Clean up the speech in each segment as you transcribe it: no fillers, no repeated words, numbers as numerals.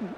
Woo!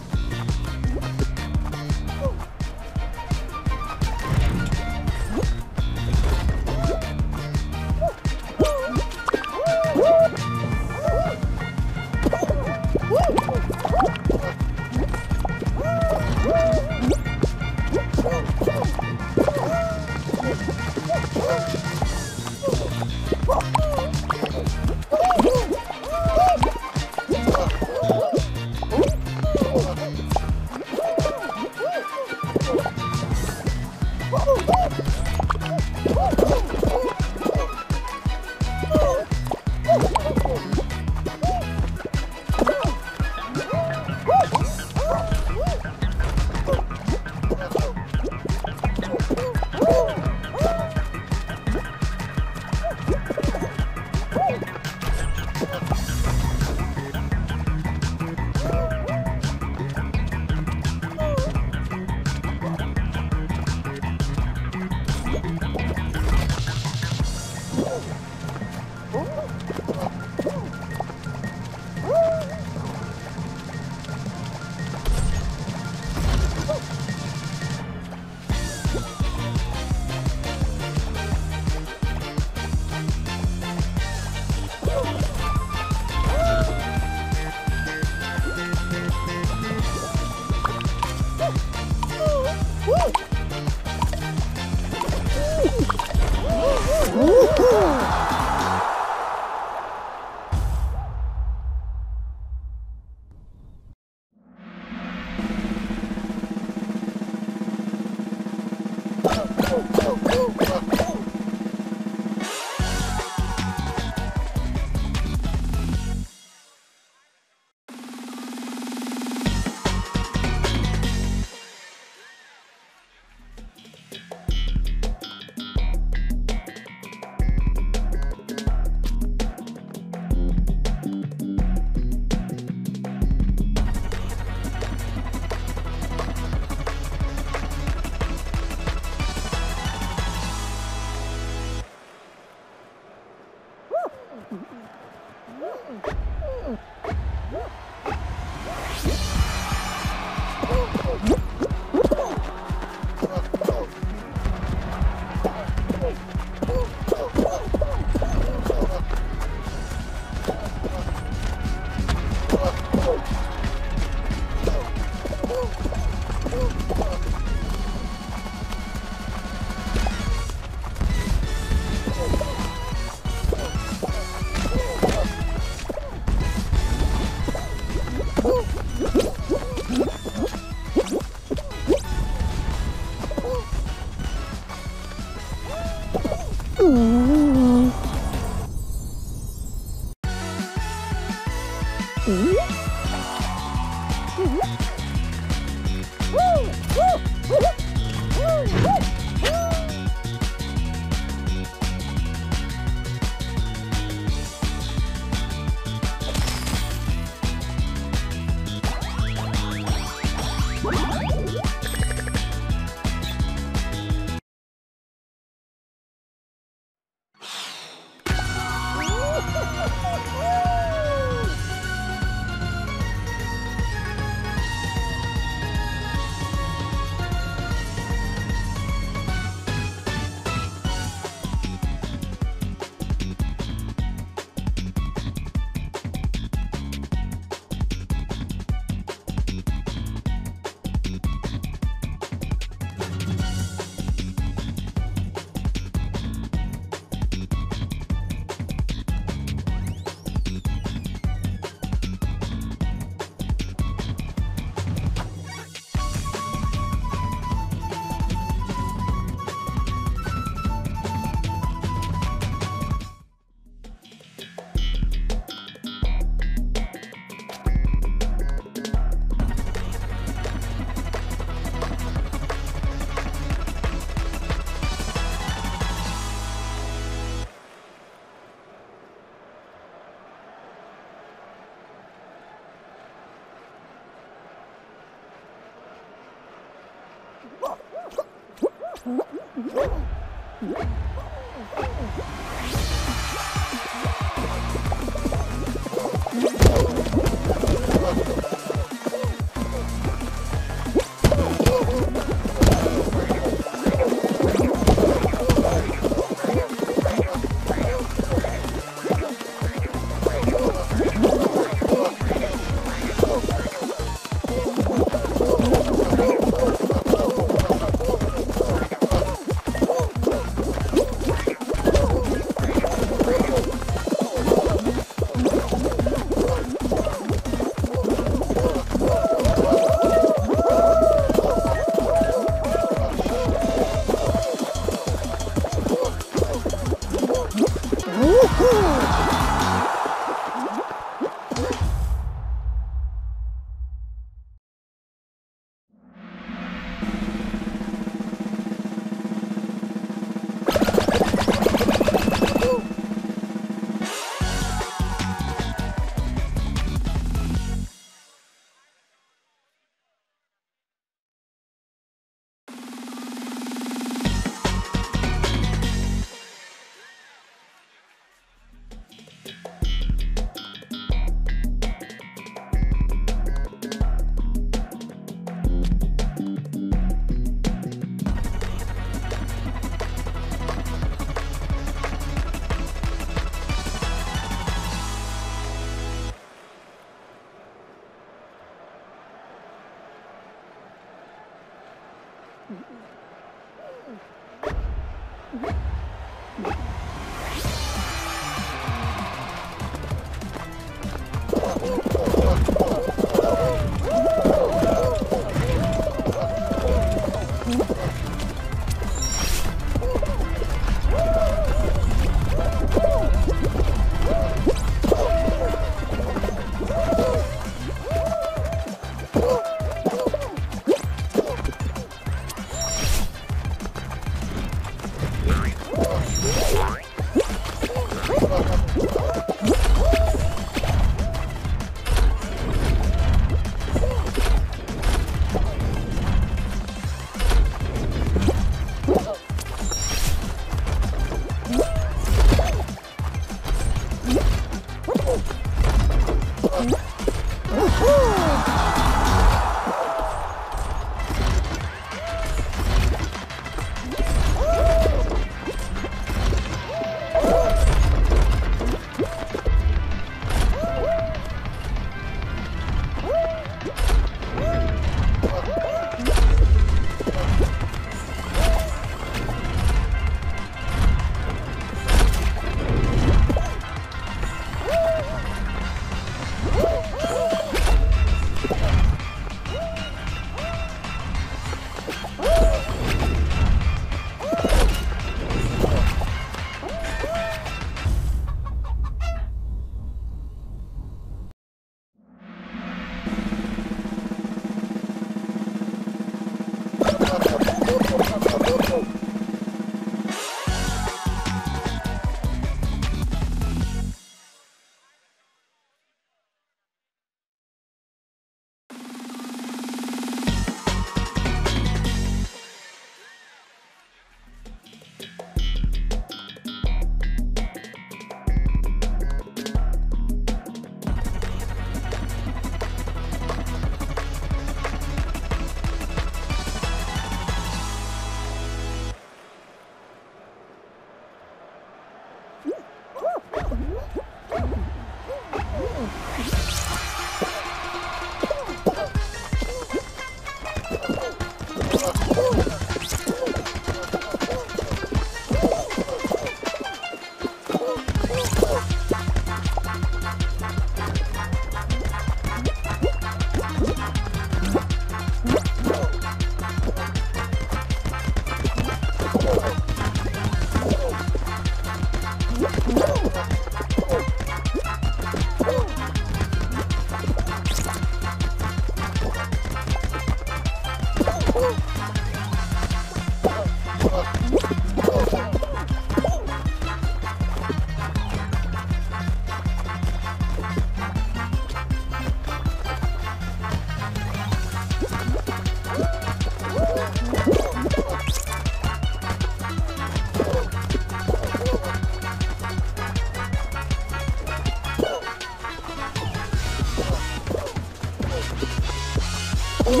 Ooh, ooh,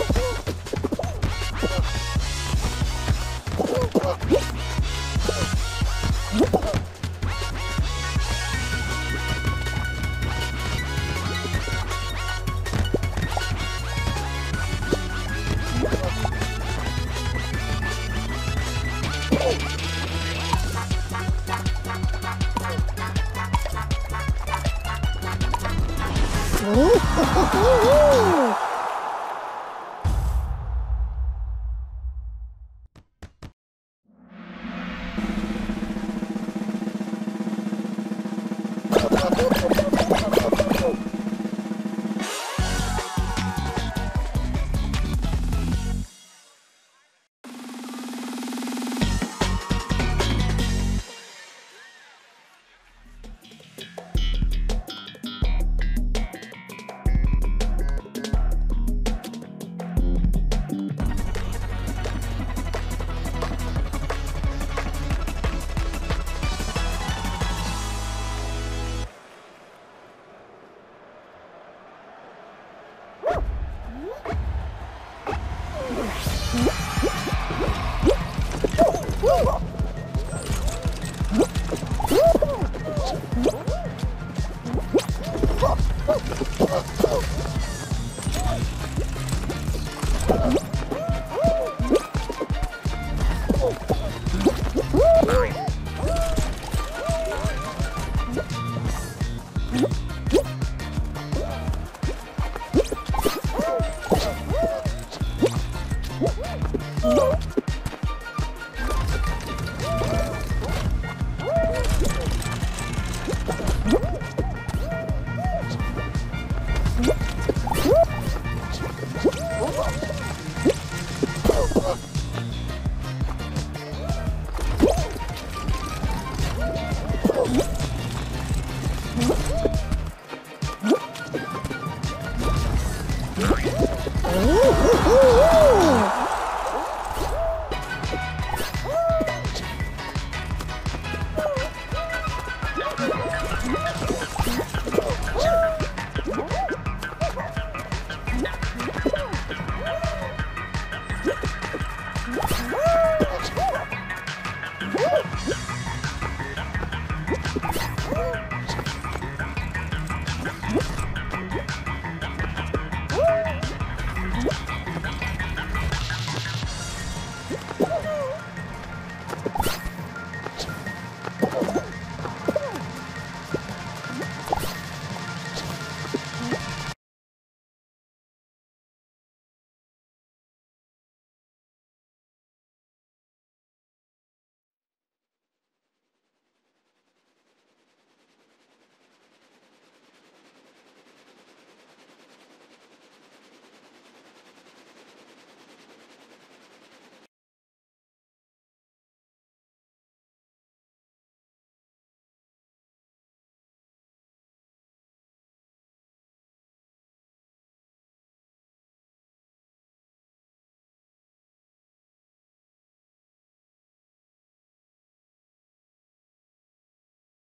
ooh, ooh.